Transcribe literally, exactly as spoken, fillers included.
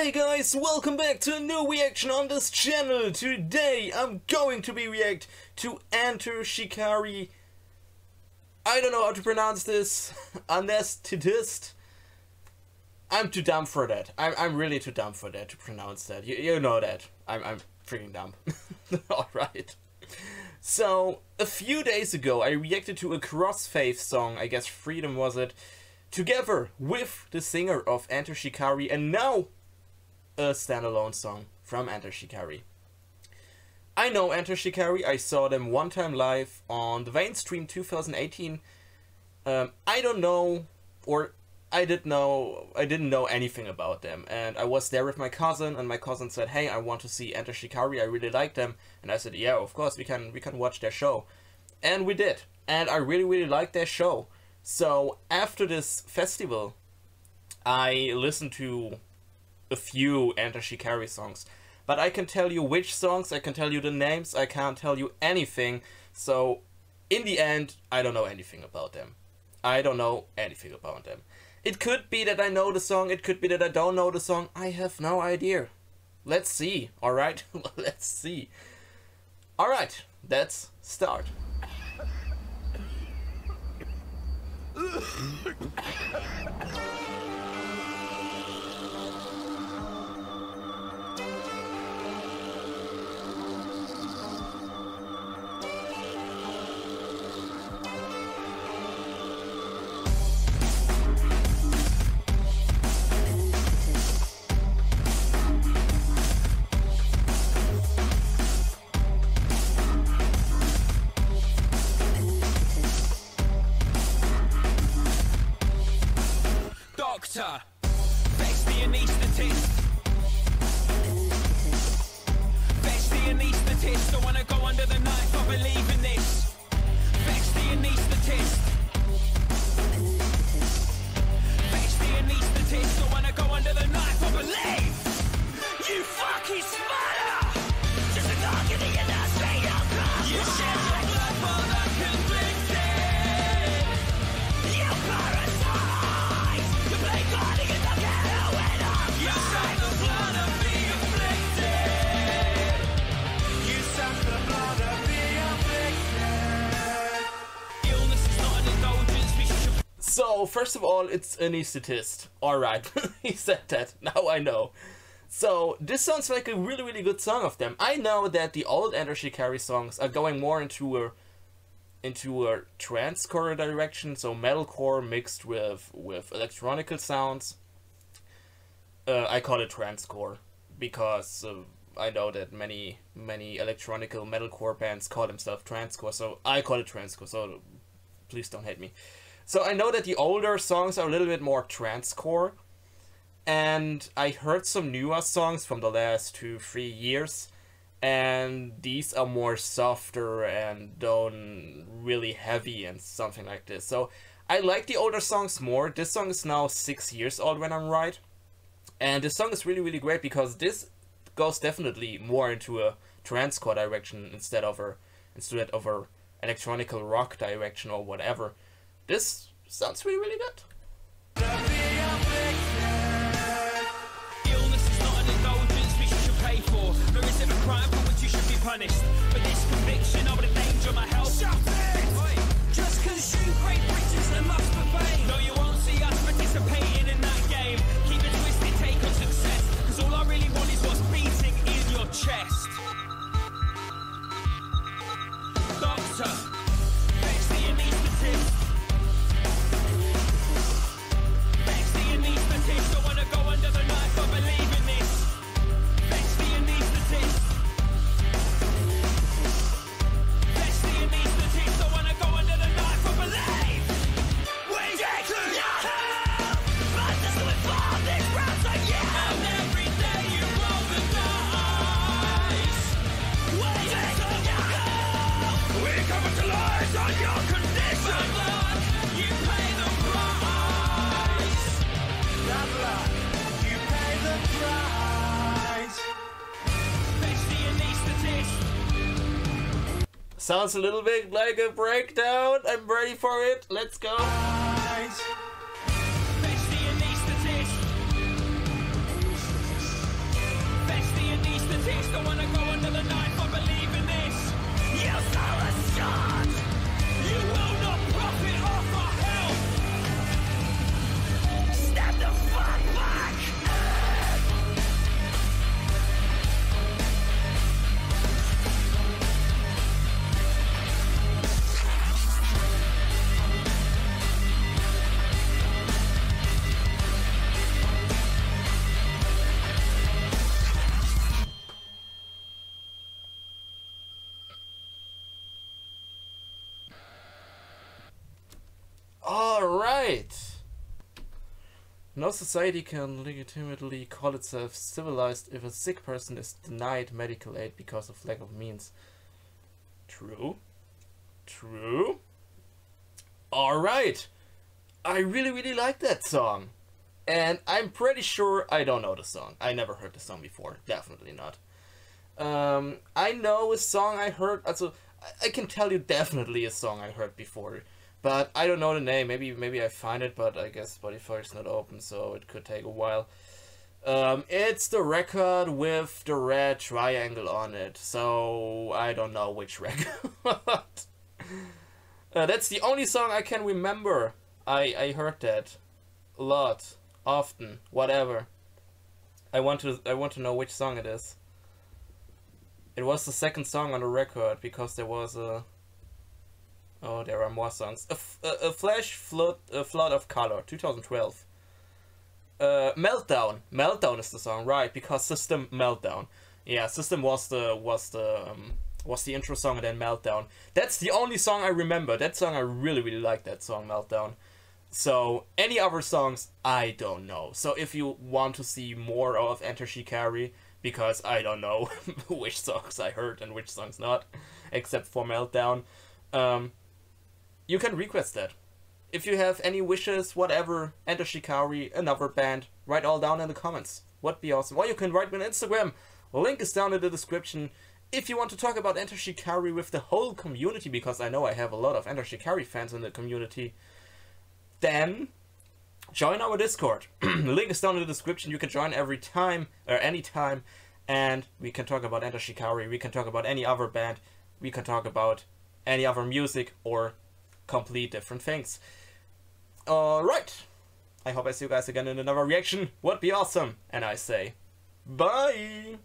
Hey guys, welcome back to a new reaction on this channel. Today I'm going to be react to Enter Shikari. I don't know how to pronounce this. Anaesthetist. I'm too dumb for that. I'm, I'm really too dumb for that, to pronounce that. You, you know that. I'm, I'm freaking dumb. Alright. So, a few days ago I reacted to a Crossfaith song, I guess Freedom was it, together with the singer of Enter Shikari, and now a standalone song from Enter Shikari. I know Enter Shikari, I saw them one time live on the Vainstream two thousand eighteen. Um, I don't know, or I didn't know, I didn't know anything about them, and I was there with my cousin, and my cousin said, "Hey, I want to see Enter Shikari, I really like them," and I said, "Yeah, of course, we can, we can watch their show," and we did, and I really, really liked their show. So, after this festival, I listened to a few Enter Shikari songs. But I can tell you which songs, I can tell you the names, I can't tell you anything. So, in the end, I don't know anything about them. I don't know anything about them. It could be that I know the song, it could be that I don't know the song. I have no idea. Let's see, alright? Let's see. Alright, let's start. Doctor, fetch the anaesthetist. Fetch the anaesthetist. I wanna go under the knife. I believe in this. Fetch the anaesthetist. Fetch the anaesthetist. I wanna go under the knife. I believe. You fucking smile. Just a dog in the industry of love. You shall like love all that can be. So, first of all, it's anaesthetist. Alright, he said that. Now I know. So, this sounds like a really, really good song of them. I know that the old Enter Shikari songs are going more into a into a transcore direction, so metalcore mixed with, with electronical sounds. Uh, I call it transcore because uh, I know that many, many electronical metalcore bands call themselves transcore, so I call it transcore, so please don't hate me. So I know that the older songs are a little bit more transcore, and I heard some newer songs from the last two, three years, and these are more softer and don't really heavy and something like this. So I like the older songs more. This song is now six years old when I'm right, and this song is really, really great because this goes definitely more into a transcore direction instead of a instead of a electronical rock direction or whatever. This sounds really, really good. Illness is not an indulgence which you should pay for, nor is it a crime for which you should be punished. But this conviction, I would endanger my health. Shut it! Just consume great riches and must obey. No, you won't see us participating in that game. Keep a twisted take on success, because all I really want is what's beating in your chest. Doctor, fix the anaesthetist. I wanna go under the knife, I believe in this. Fetch the anaesthetist. Fetch the anaesthetist. I wanna go under the knife, I believe. We take your help. Fighters who involve this round are you. And every day you roll the dice. We take your help. We capitalise on your condition. Sounds a little bit like a breakdown. I'm ready for it. Let's go. Fetch the anaesthetist. Right. No society can legitimately call itself civilized if a sick person is denied medical aid because of lack of means. True. True. Alright. I really, really like that song. And I'm pretty sure I don't know the song. I never heard the song before. Definitely not. Um, I know a song I heard. Also, I can tell you definitely a song I heard before. But I don't know the name. Maybe maybe I find it, but I guess Spotify is not open, so it could take a while. Um, it's the record with the red triangle on it, so I don't know which record. uh, that's the only song I can remember. I, I heard that a lot, often, whatever. I want to I want to know which song it is. It was the second song on the record because there was a. Oh, there are more songs. A, f a, a Flash Flood, a Flood of Colour, two thousand twelve. Uh, Meltdown. Meltdown is the song, right? Because System Meltdown. Yeah, System was the was the um, was the intro song, and then Meltdown. That's the only song I remember. That song I really really like. That song Meltdown. So any other songs I don't know. So if you want to see more of Enter Shikari, because I don't know which songs I heard and which songs not, except for Meltdown. Um, You can request that. If you have any wishes, whatever, Enter Shikari, another band, write all down in the comments. Would be awesome. Or you can write me on Instagram. Link is down in the description. If you want to talk about Enter Shikari with the whole community, because I know I have a lot of Enter Shikari fans in the community, then join our Discord. Link is down in the description. You can join every time, or any time, and we can talk about Enter Shikari. We can talk about any other band. We can talk about any other music, or complete different things. Alright. I hope I see you guys again in another reaction. Would be awesome. And I say, bye.